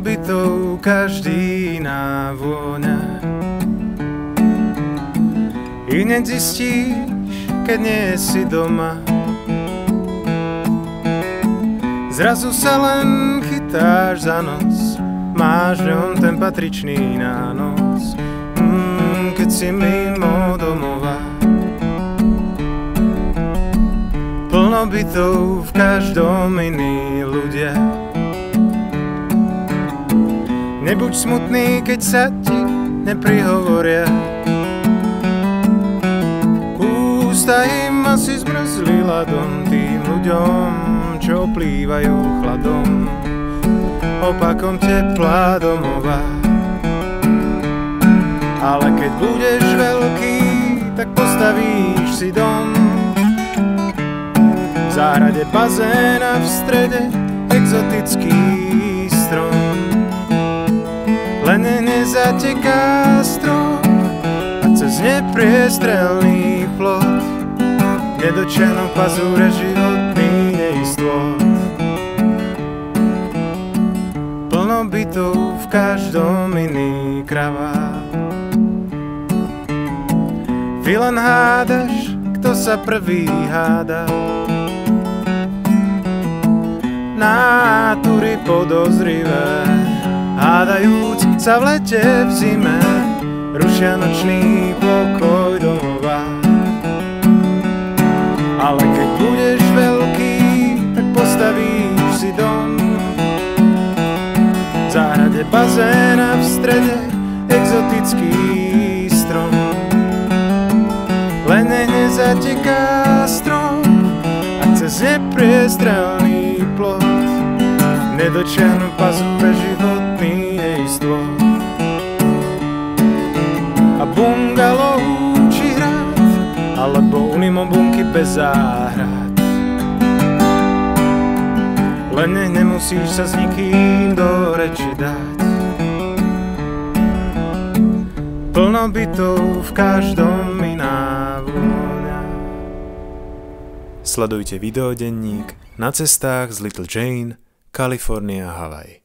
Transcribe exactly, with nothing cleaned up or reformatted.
bytou, každý iná vôňa. Iné zistíš, keď nie si doma. Zrazu sa len chytáš za nos, máš v ňom ten patričný nános. Mm, keď si mimo domova, plno bytov, v každom iní ľudia. Nebuď smutný, keď sa ti neprihovoria. Ústa im asi zmrzli ľadom, tým ľuďom, čo plývajú chladom, opakom tepla domova. Ale keď budeš veľký, tak postavíš si dom. V záhrade bazén a v strede exotický strom. Len nezateká strom a cez nepriestrelný plot nedočenou pazúre životný neistot. Plno bytov, v každom iný kravát. Ty len hádaš, kto sa prvý háda. Nátury podozrivé, hádajúc sa v lete, v zime, rušia nočný pokoj domova. Ale keď budeš veľký, tak postavíš si dom. V záhrade bazén a v strede exotický strom. Len nezateká strom a cez nepriestrelný plot nedočiahnu pazúre životný neistot. A bungalov či hrad, alebo mimo bunky bez záhrad. Len nemusíš sa s nikým do reči dať. Plno bytov, v každom iná vôňa. Sledujte videodenník Na cestách s Little Jane, Kalifornia, Havaj.